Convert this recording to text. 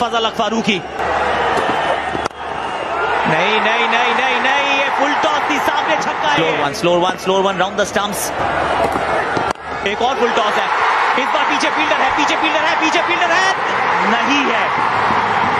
Fazal Al-Farooqi. नहीं, ये full toss थी, सामने छक्का है। Slower one round the stumps. एक और फुल टॉस है, इस बार पीछे फील्डर है, नहीं है।